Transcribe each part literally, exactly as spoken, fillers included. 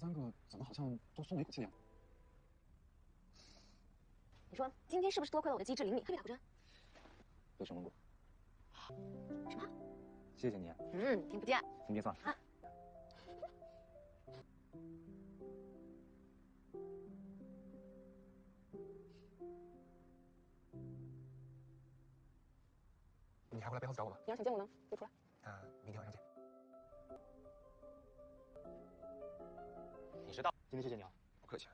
三个怎么好像都松了一口气呀？你说今天是不是多亏了我的机智灵敏，黑里打不针？有什么果？什么？谢谢你。嗯，听不见。听别放。啊 你还会来白桃子找我吗？你要想见我呢，就出来。那明天晚上见。你知道，今天谢谢你啊，不客气。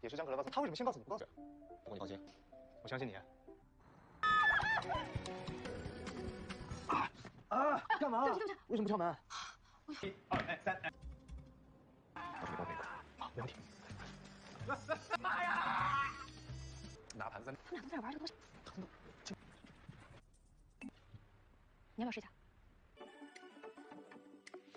也是张可来告诉他为什么先告诉你不告诉我？不过你放心，我相信你。啊啊！干嘛？对不起，为什么不敲门？一二哎三哎。我准备到这个。好，没问题。妈呀！拿盘子。他们俩都在玩这个东西。疼的。 你要不要试一下？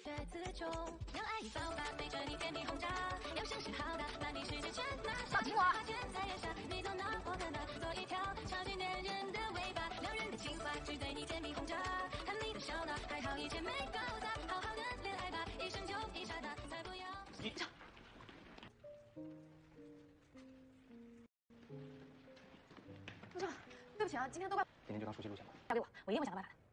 在此中，要爱一包吧，陪着你甜蜜轰炸，要相信好的，把你世界全拿下。放苹果。现在燃烧，你走哪我跟哪，做一条超级男人的尾巴，撩人的情话只对你甜蜜轰炸，看你的笑闹，还好以前没搞砸，好好的恋爱吧，一生就一刹那，才不要。你这。陆正，对不起啊，今天都怪。今天就当出去路线吧。交给我，我一定会想到办法的。